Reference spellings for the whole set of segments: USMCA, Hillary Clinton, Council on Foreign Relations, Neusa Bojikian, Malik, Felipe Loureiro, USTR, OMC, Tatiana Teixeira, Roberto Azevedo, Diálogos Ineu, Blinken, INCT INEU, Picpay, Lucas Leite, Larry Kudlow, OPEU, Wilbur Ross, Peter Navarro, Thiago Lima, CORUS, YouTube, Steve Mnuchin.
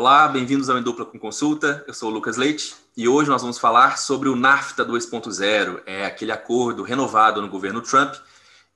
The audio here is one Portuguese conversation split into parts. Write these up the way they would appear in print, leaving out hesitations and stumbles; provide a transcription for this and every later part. Olá, bem-vindos ao Em Dupla Com Consulta, eu sou o Lucas Leite e hoje nós vamos falar sobre o NAFTA 2.0, é aquele acordo renovado no governo Trump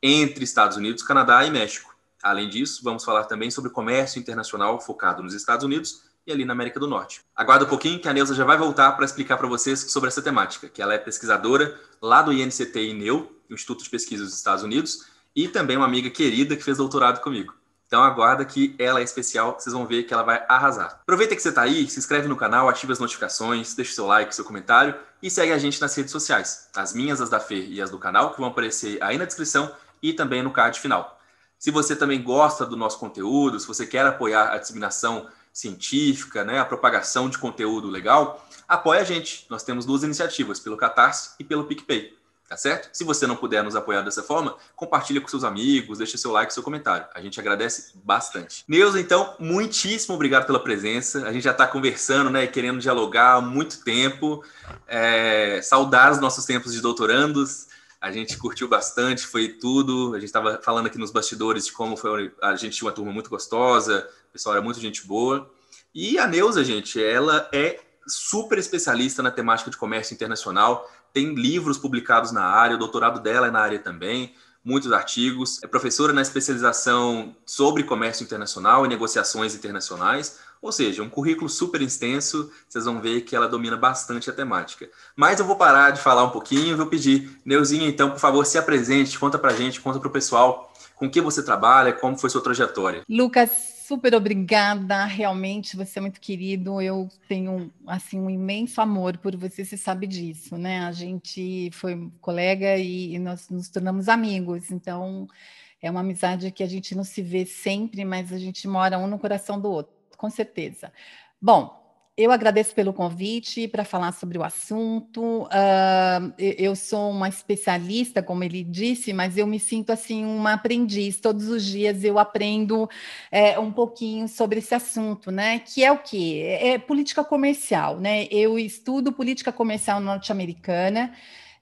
entre Estados Unidos, Canadá e México. Além disso, vamos falar também sobre comércio internacional focado nos Estados Unidos e ali na América do Norte. Aguarda um pouquinho que a Neusa já vai voltar para explicar para vocês sobre essa temática, que ela é pesquisadora lá do INCT INEU, Instituto de Pesquisa dos Estados Unidos, e também uma amiga querida que fez doutorado comigo. Então aguarda que ela é especial, vocês vão ver que ela vai arrasar. Aproveita que você está aí, se inscreve no canal, ativa as notificações, deixa o seu like, seu comentário e segue a gente nas redes sociais. As minhas, as da Fê e as do canal, que vão aparecer aí na descrição e também no card final. Se você também gosta do nosso conteúdo, se você quer apoiar a disseminação científica, né, a propagação de conteúdo legal, apoia a gente. Nós temos duas iniciativas, pelo Catarse e pelo Picpay. Tá certo? Se você não puder nos apoiar dessa forma, compartilha com seus amigos, deixa seu like, seu comentário. A gente agradece bastante. Neusa, então, muitíssimo obrigado pela presença. A gente já está conversando, né, querendo dialogar há muito tempo. Saudar os nossos tempos de doutorandos. A gente curtiu bastante, foi tudo. A gente estava falando aqui nos bastidores de como foi. A gente tinha uma turma muito gostosa, o pessoal era muito gente boa. E a Neusa, gente, ela é super especialista na temática de comércio internacional. Tem livros publicados na área, o doutorado dela é na área também, muitos artigos. É professora na especialização sobre comércio internacional e negociações internacionais, ou seja, um currículo super extenso. Vocês vão ver que ela domina bastante a temática. Mas eu vou parar de falar um pouquinho e vou pedir, Neuzinha, então, por favor, se apresente, conta pra gente, conta pro pessoal com que você trabalha, como foi sua trajetória. Lucas, super obrigada, realmente você é muito querido, eu tenho assim, um imenso amor por você, você sabe disso, né? A gente foi colega e nós nos tornamos amigos, então é uma amizade que a gente não se vê sempre, mas a gente mora um no coração do outro, com certeza. Bom, eu agradeço pelo convite para falar sobre o assunto. Eu sou uma especialista, como ele disse, mas eu me sinto assim uma aprendiz. Todos os dias eu aprendo um pouquinho sobre esse assunto, né? Que é o quê? É política comercial, né? Eu estudo política comercial norte-americana,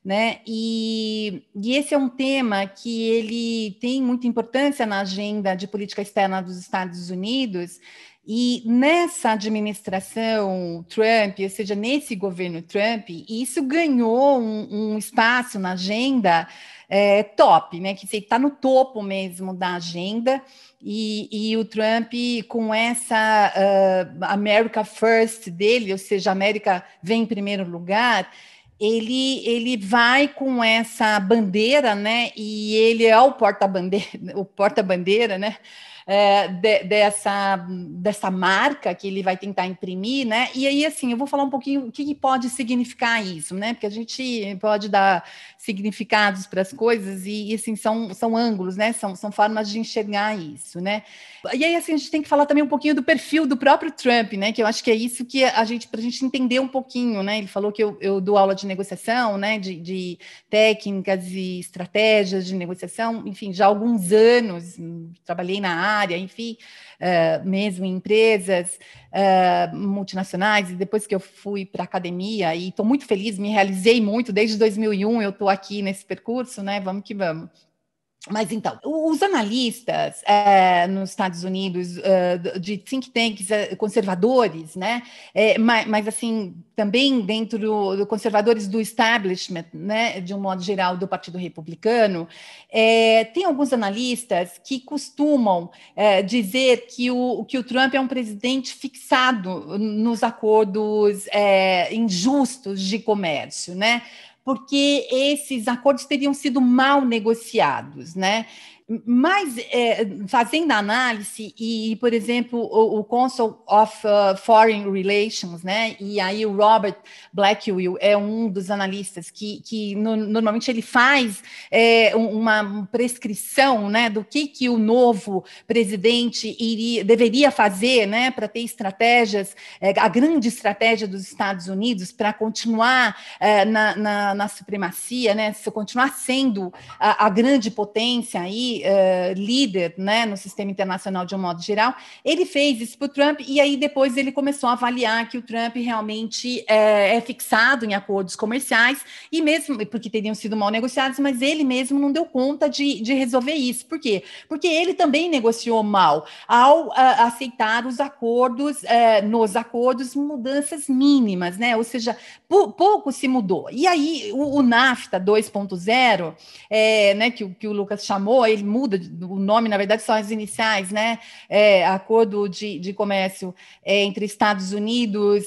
né? E esse é um tema que ele tem muita importância na agenda de política externa dos Estados Unidos. E nessa administração Trump, ou seja, nesse governo Trump, isso ganhou um espaço na agenda top, né? Que está no topo mesmo da agenda. E o Trump, com essa America First dele, ou seja, a América vem em primeiro lugar, ele vai com essa bandeira, né? E ele é o porta-bandeira, né? Dessa marca que ele vai tentar imprimir, né? E aí, assim, eu vou falar um pouquinho o que pode significar isso, né? Porque a gente pode dar significados para as coisas e assim, são ângulos, né? São formas de enxergar isso, né? E aí, assim, a gente tem que falar também um pouquinho do perfil do próprio Trump, né? Que eu acho que é isso que para a gente entender um pouquinho, né? Ele falou que eu dou aula de negociação, né? De técnicas e estratégias de negociação, enfim, já há alguns anos, trabalhei na área, enfim, mesmo em empresas multinacionais, e depois que eu fui para a academia, e estou muito feliz, me realizei muito, desde 2001 eu estou aqui nesse percurso, né, vamos que vamos. Mas então, os analistas nos Estados Unidos de think tanks conservadores, né, mas assim, também dentro do conservadores do establishment, né, de um modo geral do Partido Republicano, tem alguns analistas que costumam dizer que o Trump é um presidente fixado nos acordos injustos de comércio, né? Porque esses acordos teriam sido mal negociados, né? Mas, fazendo a análise, e, por exemplo, o Council of Foreign Relations, né? E aí o Robert Lighthizer é um dos analistas que normalmente ele faz uma prescrição, né, do que o novo presidente deveria fazer, né, para ter estratégias, a grande estratégia dos Estados Unidos para continuar na supremacia, né, se continuar sendo a grande potência aí, e líder, né, no sistema internacional de um modo geral, ele fez isso para o Trump e aí depois ele começou a avaliar que o Trump realmente é fixado em acordos comerciais e mesmo, porque teriam sido mal negociados, mas ele mesmo não deu conta de resolver isso. Por quê? Porque ele também negociou mal ao aceitar os acordos, nos acordos, mudanças mínimas, né? Ou seja, pouco se mudou. E aí o NAFTA 2.0, né, que o Lucas chamou, ele muda o nome, na verdade são as iniciais, né? Acordo de comércio entre Estados Unidos,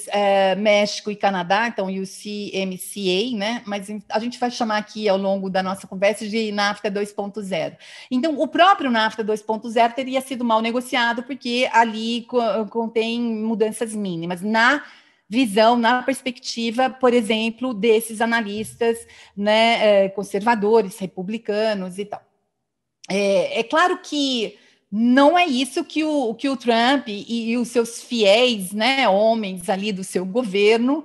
México e Canadá, então USMCA, né? Mas a gente vai chamar aqui ao longo da nossa conversa de NAFTA 2.0. Então, o próprio NAFTA 2.0 teria sido mal negociado, porque ali contém mudanças mínimas. Na visão, na perspectiva, por exemplo, desses analistas, né, conservadores, republicanos e tal. É claro que não é isso que o Trump e os seus fiéis, né, homens ali do seu governo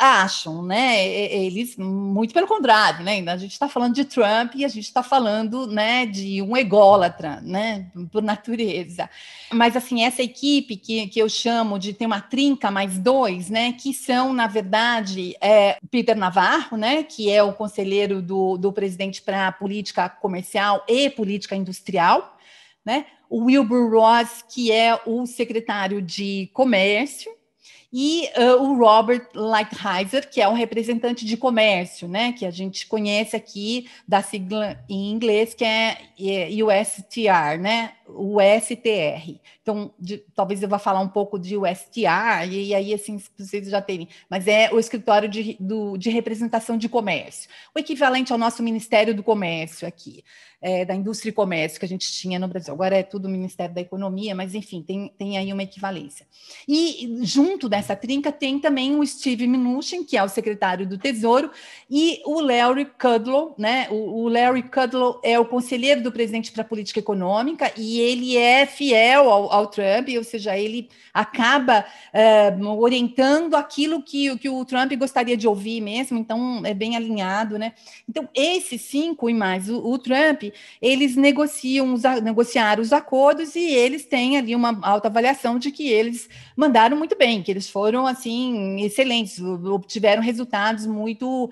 acham, né? Eles, muito pelo contrário, né? A gente está falando de Trump e a gente está falando, né, de um ególatra, né, por natureza. Mas, assim, essa equipe que eu chamo de ter uma trinca mais dois, né, que são, na verdade, Peter Navarro, né, que é o conselheiro do presidente para política comercial e política industrial, né, o Wilbur Ross, que é o secretário de comércio, e o Robert Lighthizer, que é um representante de comércio, né, que a gente conhece aqui da sigla em inglês, que é USTR, né, USTR. Então, talvez eu vá falar um pouco de USTR, e aí, assim, vocês já terem, mas é o escritório de representação de comércio, o equivalente ao nosso Ministério do Comércio aqui, da Indústria e Comércio, que a gente tinha no Brasil. Agora é tudo o Ministério da Economia, mas, enfim, tem aí uma equivalência. E, junto dessa trinca, tem também o Steve Mnuchin, que é o secretário do Tesouro, e o Larry Kudlow, né? O Larry Kudlow é o conselheiro do presidente para a política econômica, e ele é fiel ao Trump, ou seja, ele acaba orientando aquilo que o Trump gostaria de ouvir mesmo, então é bem alinhado, né? Então, esses cinco e mais o Trump, eles negociaram os acordos e eles têm ali uma alta avaliação de que eles mandaram muito bem, que eles foram, assim, excelentes, obtiveram resultados muito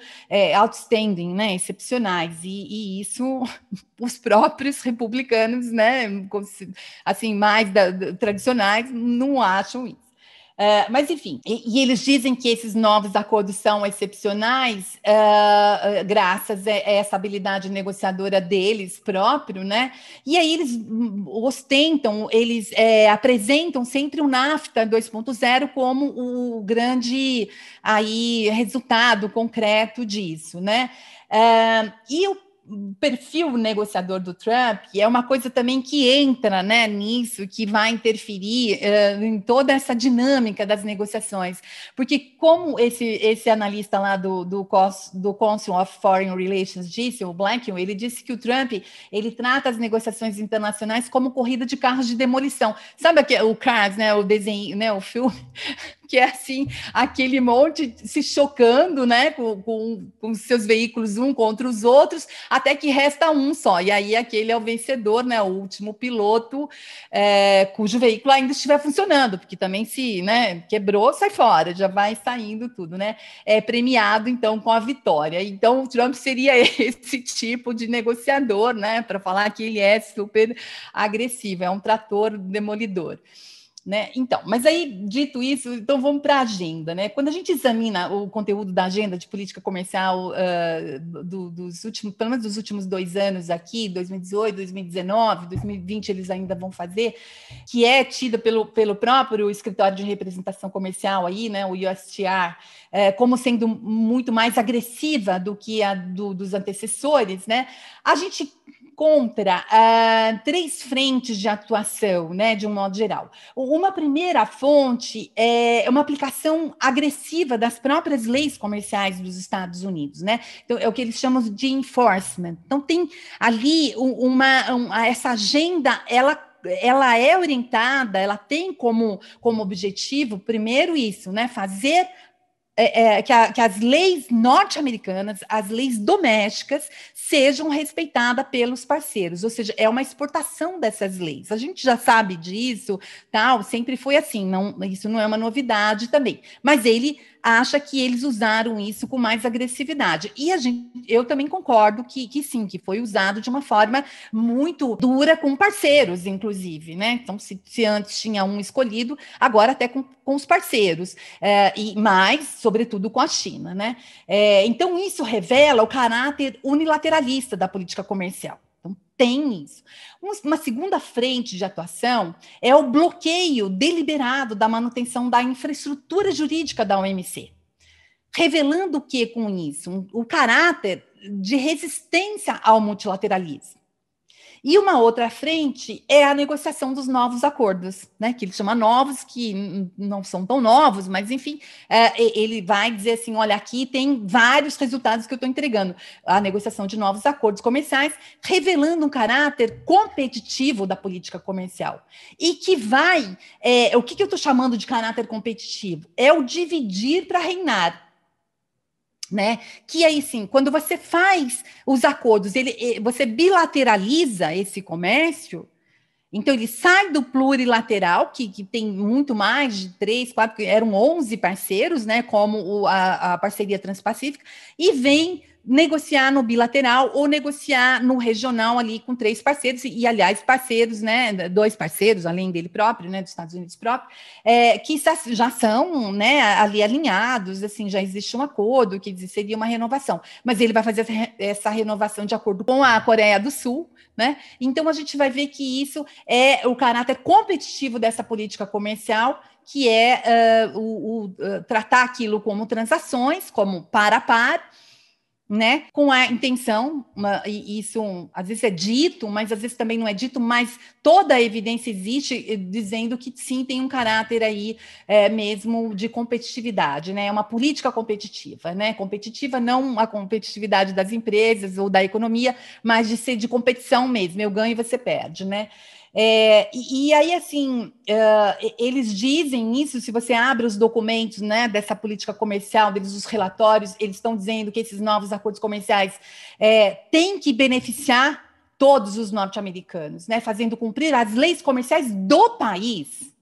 outstanding, né, excepcionais, e isso os próprios republicanos, né, assim, mais tradicionais, não acham isso. Mas, enfim, e eles dizem que esses novos acordos são excepcionais graças a essa habilidade negociadora deles próprio, né? E aí eles ostentam, eles apresentam sempre o NAFTA 2.0 como o grande aí, resultado concreto disso, né? E o perfil negociador do Trump é uma coisa também que entra, né, nisso, que vai interferir em toda essa dinâmica das negociações, porque como esse analista lá do Council on Foreign Relations disse, o Blinken, ele disse que o Trump, ele trata as negociações internacionais como corrida de carros de demolição, sabe o Cars, né, o desenho, né, o filme, que é assim, aquele monte se chocando, né, com seus veículos um contra os outros, até que resta um só, e aí aquele é o vencedor, né, o último piloto, cujo veículo ainda estiver funcionando, porque também se, né, quebrou, sai fora, já vai saindo tudo, né, é premiado, então, com a vitória. Então, o Trump seria esse tipo de negociador, né, para falar que ele é super agressivo, é um trator demolidor. Né? Então, mas aí, dito isso, então vamos para a agenda, né? Quando a gente examina o conteúdo da agenda de política comercial pelo menos dos últimos 2 anos aqui, 2018, 2019, 2020 eles ainda vão fazer, que é tida pelo próprio escritório de representação comercial aí, né, o USTR, como sendo muito mais agressiva do que a dos antecessores, né? A gente contra 3 frentes de atuação, né, de um modo geral. Uma primeira fonte é uma aplicação agressiva das próprias leis comerciais dos Estados Unidos, né? Então, é o que eles chamam de enforcement. Então, tem ali essa agenda, ela é orientada, ela tem como objetivo, primeiro isso, né, fazer que as leis norte-americanas, as leis domésticas, sejam respeitadas pelos parceiros, ou seja, é uma exportação dessas leis. A gente já sabe disso, tal, sempre foi assim, não, isso não é uma novidade também, mas ele acha que eles usaram isso com mais agressividade. E a gente, eu também concordo que sim, que foi usado de uma forma muito dura com parceiros, inclusive, né? Então, se antes tinha um escolhido, agora até com os parceiros, e mais, sobretudo, com a China, né? Então, isso revela o caráter unilateralista da política comercial. Então, tem isso. Uma segunda frente de atuação é o bloqueio deliberado da manutenção da infraestrutura jurídica da OMC, revelando o que com isso? O caráter de resistência ao multilateralismo. E uma outra frente é a negociação dos novos acordos, né, que ele chama novos, que não são tão novos, mas, enfim, ele vai dizer assim, olha, aqui tem vários resultados que eu estou entregando. A negociação de novos acordos comerciais, revelando um caráter competitivo da política comercial. E que vai, o que eu estou chamando de caráter competitivo? É o dividir para reinar. Né? Que aí sim, quando você faz os acordos, você bilateraliza esse comércio, então ele sai do plurilateral, que tem muito mais de 3, 4, eram 11 parceiros, né, como a parceria transpacífica, e vem negociar no bilateral ou negociar no regional ali com 3 parceiros, e aliás, parceiros, né, 2 parceiros, além dele próprio, né, dos Estados Unidos próprio, que já são, né, ali alinhados, assim, já existe um acordo que seria uma renovação, mas ele vai fazer essa renovação de acordo com a Coreia do Sul, né, então a gente vai ver que isso é o caráter competitivo dessa política comercial, que é tratar aquilo como transações, como par a par, né, com a intenção, e isso às vezes é dito, mas às vezes também não é dito, mas toda a evidência existe dizendo que sim, tem um caráter aí mesmo de competitividade, né, é uma política competitiva, né, competitiva não a competitividade das empresas ou da economia, mas de ser de competição mesmo, eu ganho e você perde, né. E aí, assim, eles dizem isso, se você abre os documentos, né, dessa política comercial, os relatórios, eles estão dizendo que esses novos acordos comerciais têm que beneficiar todos os norte-americanos, né, fazendo cumprir as leis comerciais do país.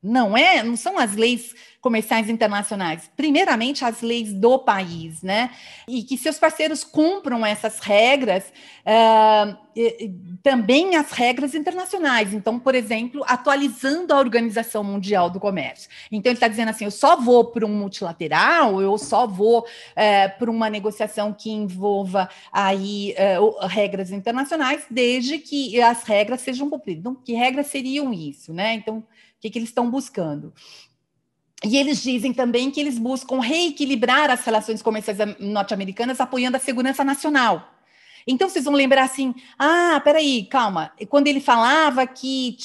Não são as leis comerciais internacionais, primeiramente as leis do país, né? E que seus parceiros cumpram essas regras, também as regras internacionais. Então, por exemplo, atualizando a Organização Mundial do Comércio. Então, ele está dizendo assim, eu só vou para um multilateral, eu só vou para uma negociação que envolva aí regras internacionais, desde que as regras sejam cumpridas. Então, que regras seriam isso, né? Então, o que eles estão buscando. E eles dizem também que eles buscam reequilibrar as relações comerciais norte-americanas apoiando a segurança nacional. Então, vocês vão lembrar assim, peraí, calma, quando ele falava que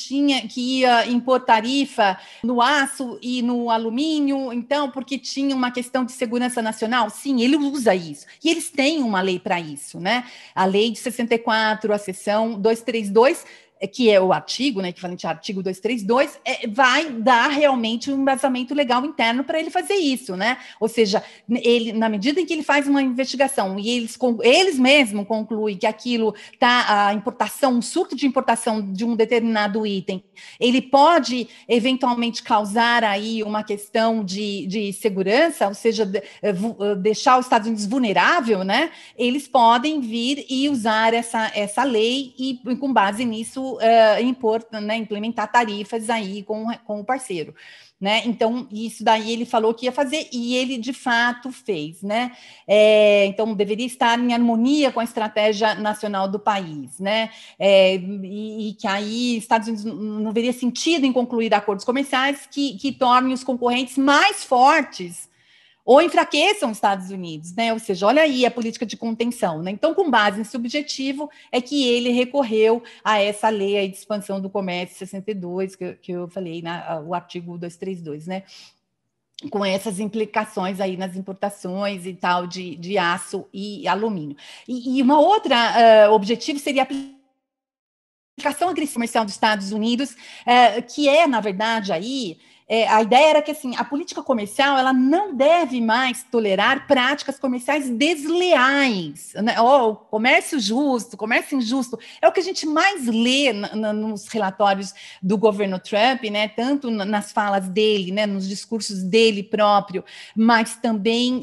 ia impor tarifa no aço e no alumínio, então, porque tinha uma questão de segurança nacional, sim, ele usa isso. E eles têm uma lei para isso, né? A lei de 64, a seção 232, que é o artigo, né, equivalente ao artigo 232, vai dar realmente um embasamento legal interno para ele fazer isso, né? Ou seja, ele, na medida em que ele faz uma investigação e eles mesmos concluem que aquilo tá a importação, um surto de importação de um determinado item, ele pode eventualmente causar aí uma questão de segurança, ou seja, deixar os Estados Unidos vulnerável, né? Eles podem vir e usar essa lei e, com base nisso, impor, né, implementar tarifas aí com o parceiro, né? Então, isso daí ele falou que ia fazer e ele de fato fez, né? Então, deveria estar em harmonia com a estratégia nacional do país, né? E que aí Estados Unidos não veria sentido em concluir acordos comerciais que tornem os concorrentes mais fortes ou enfraqueçam os Estados Unidos, né? Ou seja, olha aí a política de contenção, né? Então, com base nesse objetivo, é que ele recorreu a essa lei aí de expansão do comércio 62, que eu falei, o artigo 232, né? Com essas implicações aí nas importações e tal de aço e alumínio. E uma outra objetivo seria a aplicação agressiva comercial dos Estados Unidos, que é, na verdade, aí a ideia era que assim, a política comercial ela não deve mais tolerar práticas comerciais desleais, né? Oh, comércio justo, comércio injusto, é o que a gente mais lê nos relatórios do governo Trump, né? Tanto nas falas dele, né? Nos discursos dele próprio, mas também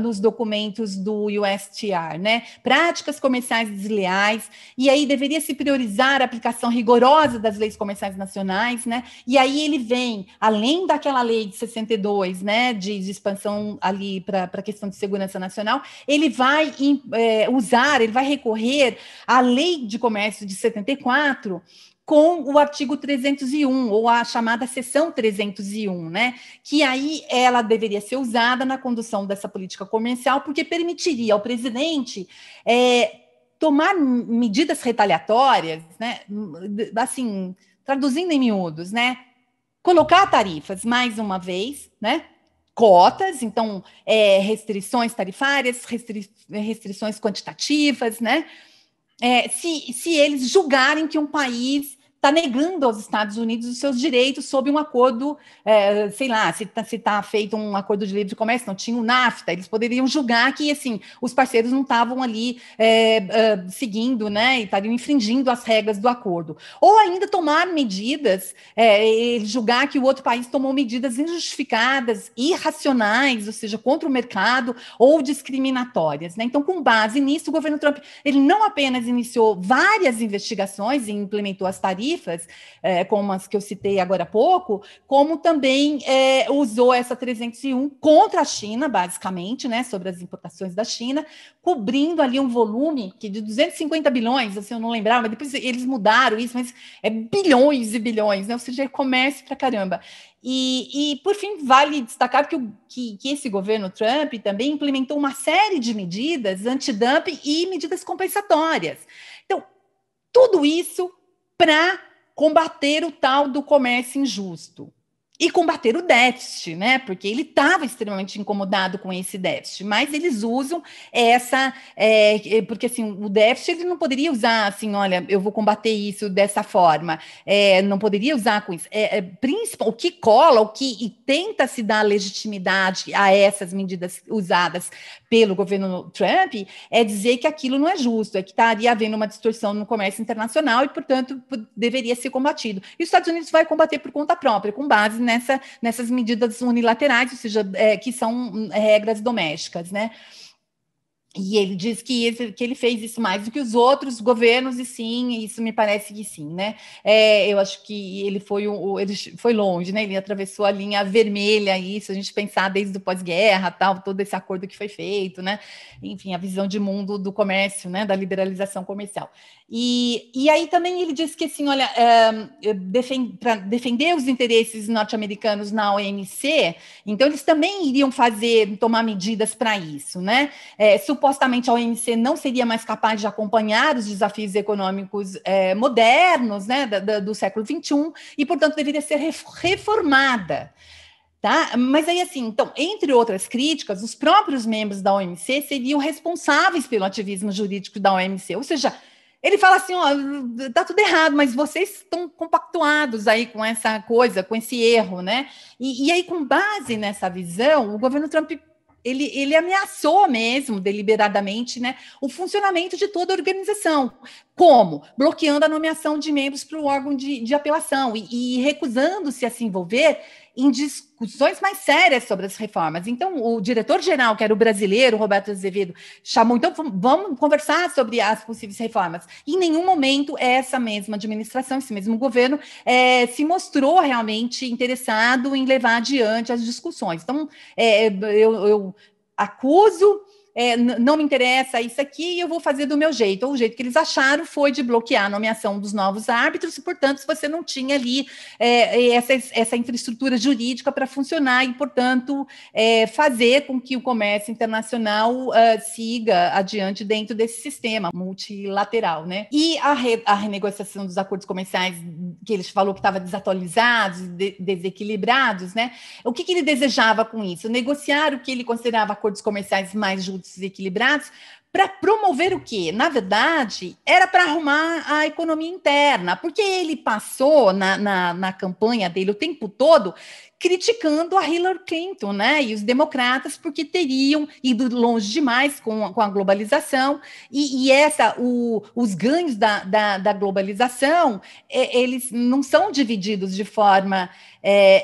nos documentos do USTR, né? Práticas comerciais desleais, e aí deveria se priorizar a aplicação rigorosa das leis comerciais nacionais, né? E aí ele vem, além daquela lei de 62, né, de expansão ali para a questão de segurança nacional, ele vai recorrer à lei de comércio de 74, com o artigo 301, ou a chamada seção 301, né? Que aí ela deveria ser usada na condução dessa política comercial, porque permitiria ao presidente tomar medidas retaliatórias, né? Assim, traduzindo em miúdos, né? Colocar tarifas, mais uma vez, né? Cotas, então, restrições tarifárias, restrições quantitativas, né? Se eles julgarem que um país está negando aos Estados Unidos os seus direitos sob um acordo, sei lá, se está feito um acordo de livre comércio, não tinha o NAFTA, eles poderiam julgar que, assim, os parceiros não estavam ali seguindo, né, e estariam infringindo as regras do acordo. Ou ainda tomar medidas, julgar que o outro país tomou medidas injustificadas, irracionais, ou seja, contra o mercado, ou discriminatórias, né? Então, com base nisso, o governo Trump, ele não apenas iniciou várias investigações e implementou as tarifas, como as que eu citei agora há pouco, como também usou essa 301 contra a China, basicamente, né, sobre as importações da China, cobrindo ali um volume que de 250 bilhões, assim, eu não lembrava, mas depois eles mudaram isso, mas é bilhões e bilhões, né, ou seja, é comércio pra caramba. E por fim, vale destacar que esse governo Trump também implementou uma série de medidas antidumping e medidas compensatórias. Então, tudo isso para combater o tal do comércio injusto e combater o déficit, né? Porque ele estava extremamente incomodado com esse déficit, mas eles usam essa... porque, assim, o déficit ele não poderia usar, assim, olha, eu vou combater isso dessa forma. Não poderia usar com isso. O que cola, e tenta se dar legitimidade a essas medidas usadas pelo governo Trump, é dizer que aquilo não é justo, é que estaria havendo uma distorção no comércio internacional e, portanto, deveria ser combatido. E os Estados Unidos vai combater por conta própria, com base nessas medidas unilaterais, ou seja, que são regras domésticas, né? E ele diz que ele fez isso mais do que os outros governos, e sim, isso me parece que sim, né? Eu acho que ele foi longe, né? Ele atravessou a linha vermelha, isso, a gente pensar desde o pós-guerra, tal, todo esse acordo que foi feito, né? Enfim, a visão de mundo do comércio, né? Da liberalização comercial. E aí também ele diz que, assim, olha, para defender os interesses norte-americanos na OMC, então eles também iriam tomar medidas para isso, né? Supostamente a OMC não seria mais capaz de acompanhar os desafios econômicos modernos, né, do século XXI, e, portanto, deveria ser reformada. Tá? Mas aí, assim, então, entre outras críticas, os próprios membros da OMC seriam responsáveis pelo ativismo jurídico da OMC, ou seja, ele fala assim, ó, tá tudo errado, mas vocês estão compactuados aí com essa coisa, com esse erro, né? E aí, com base nessa visão, o governo Trump... Ele ameaçou mesmo, deliberadamente, né, o funcionamento de toda a organização. Como? Bloqueando a nomeação de membros para o órgão de apelação e recusando-se a se envolver em discussões mais sérias sobre as reformas. Então, o diretor-geral, que era o brasileiro, Roberto Azevedo, chamou, então, vamos conversar sobre as possíveis reformas. Em nenhum momento essa mesma administração, esse mesmo governo, se mostrou realmente interessado em levar adiante as discussões. Então, eu acuso... não me interessa isso aqui e eu vou fazer do meu jeito. O jeito que eles acharam foi de bloquear a nomeação dos novos árbitros e, portanto, você não tinha ali essa infraestrutura jurídica para funcionar e, portanto, fazer com que o comércio internacional siga adiante dentro desse sistema multilateral, né? E a renegociação dos acordos comerciais que ele falou que estavam desatualizados, desequilibrados, né? O que ele desejava com isso? Negociar o que ele considerava acordos comerciais mais justos e equilibrados para promover o quê? Na verdade, era para arrumar a economia interna, porque ele passou na campanha dele o tempo todo criticando a Hillary Clinton, né, e os democratas, porque teriam ido longe demais com a globalização, e os ganhos da globalização, eles não são divididos de forma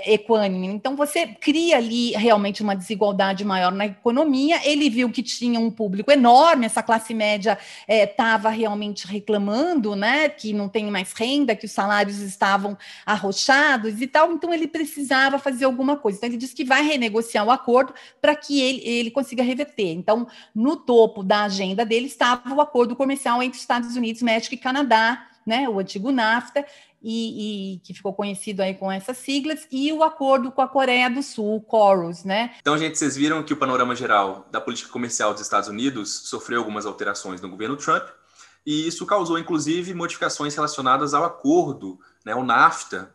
equânime. Então, você cria ali realmente uma desigualdade maior na economia. Ele viu que tinha um público enorme, essa classe média estava realmente reclamando, né, que não tem mais renda, que os salários estavam arrochados e tal, então ele precisava fazer alguma coisa. Então, ele disse que vai renegociar o acordo para que ele consiga reverter. Então, no topo da agenda dele estava o acordo comercial entre Estados Unidos, México e Canadá, né, o antigo NAFTA, e que ficou conhecido aí com essas siglas, e o acordo com a Coreia do Sul, o CORUS, né? Então, gente, vocês viram que o panorama geral da política comercial dos Estados Unidos sofreu algumas alterações no governo Trump, e isso causou, inclusive, modificações relacionadas ao acordo, né, o NAFTA,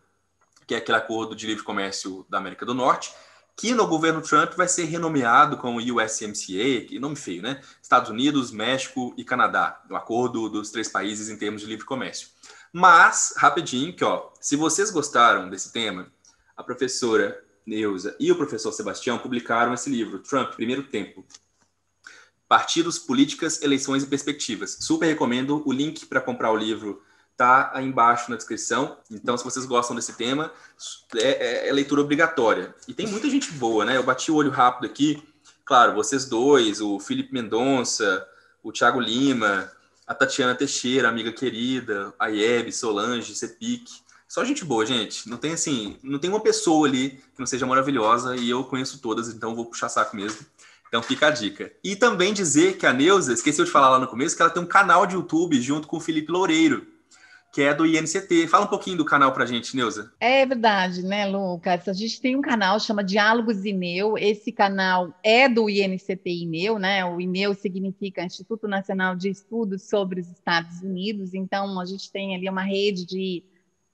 que é aquele acordo de livre comércio da América do Norte, que no governo Trump vai ser renomeado como USMCA, que nome feio, né? Estados Unidos, México e Canadá, o acordo dos três países em termos de livre comércio. Mas, rapidinho, que ó, se vocês gostaram desse tema, a professora Neusa e o professor Sebastião publicaram esse livro, Trump, Primeiro Tempo, Partidos, Políticas, Eleições e Perspectivas. Super recomendo, o link para comprar o livro tá aí embaixo na descrição. Então, se vocês gostam desse tema, é leitura obrigatória. E tem muita gente boa, né? Eu bati o olho rápido aqui. Claro, vocês dois, o Felipe Mendonça, o Thiago Lima, a Tatiana Teixeira, amiga querida, a Iebe, Solange, Cepik. Só gente boa, gente. Não tem, assim, não tem uma pessoa ali que não seja maravilhosa, e eu conheço todas, então vou puxar saco mesmo. Então fica a dica. E também dizer que a Neusa, esqueceu de falar lá no começo, que ela tem um canal de YouTube junto com o Felipe Loureiro, que é do INCT. Fala um pouquinho do canal pra gente, Neusa. É verdade, né, Lucas? A gente tem um canal, chama Diálogos Ineu. Esse canal é do INCT Ineu, né? O Ineu significa Instituto Nacional de Estudos sobre os Estados Unidos. Então, a gente tem ali uma rede de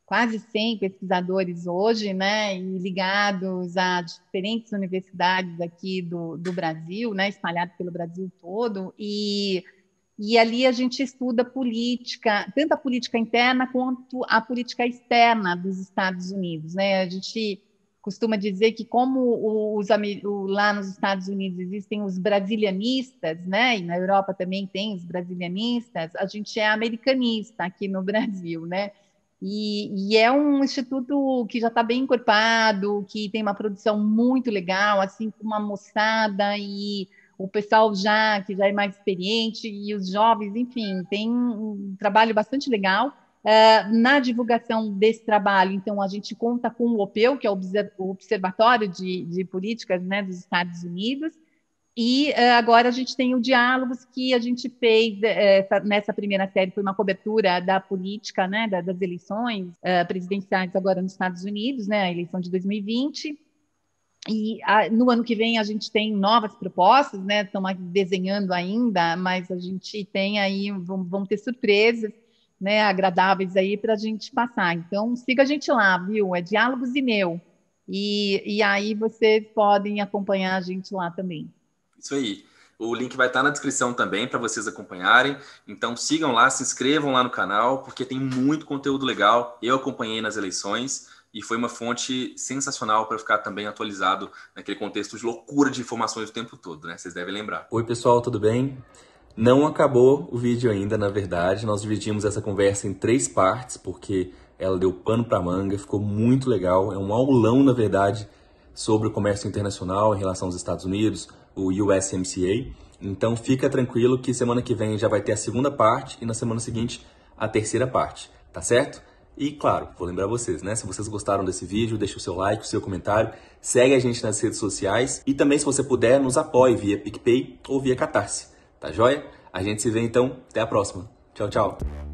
quase 100 pesquisadores hoje, né? E ligados a diferentes universidades aqui do Brasil, né? Espalhado pelo Brasil todo. E ali a gente estuda política, tanto a política interna quanto a política externa dos Estados Unidos, né? A gente costuma dizer que como lá nos Estados Unidos existem os brasilianistas, né? E na Europa também tem os brasilianistas, a gente é americanista aqui no Brasil, né? E é um instituto que já está bem encorpado, que tem uma produção muito legal, assim, com uma moçada e o pessoal que já é mais experiente, e os jovens, enfim, tem um trabalho bastante legal na divulgação desse trabalho. Então, a gente conta com o OPEU, que é o Observatório de Políticas, né, dos Estados Unidos, e agora a gente tem o Diálogos, que a gente fez nessa primeira série, foi uma cobertura da política, né, das eleições presidenciais agora nos Estados Unidos, né, a eleição de 2020, E no ano que vem a gente tem novas propostas, né? Estamos desenhando ainda, mas a gente tem aí, vão ter surpresas, né, agradáveis aí para a gente passar. Então, siga a gente lá, viu? É Diálogos Ineu. E aí vocês podem acompanhar a gente lá também. Isso aí. O link vai estar na descrição também para vocês acompanharem. Então, sigam lá, se inscrevam lá no canal, porque tem muito conteúdo legal. Eu acompanhei nas eleições. E foi uma fonte sensacional para ficar também atualizado naquele contexto de loucura de informações o tempo todo, né? Vocês devem lembrar. Oi, pessoal, tudo bem? Não acabou o vídeo ainda, na verdade. Nós dividimos essa conversa em 3 partes, porque ela deu pano para manga, ficou muito legal. É um aulão, na verdade, sobre o comércio internacional em relação aos Estados Unidos, o USMCA. Então, fica tranquilo que semana que vem já vai ter a 2ª parte e na semana seguinte a 3ª parte, tá certo? E, claro, vou lembrar vocês, né? Se vocês gostaram desse vídeo, deixa o seu like, o seu comentário, segue a gente nas redes sociais e também, se você puder, nos apoie via Picpay ou via Catarse, tá joia? A gente se vê, então. Até a próxima. Tchau, tchau.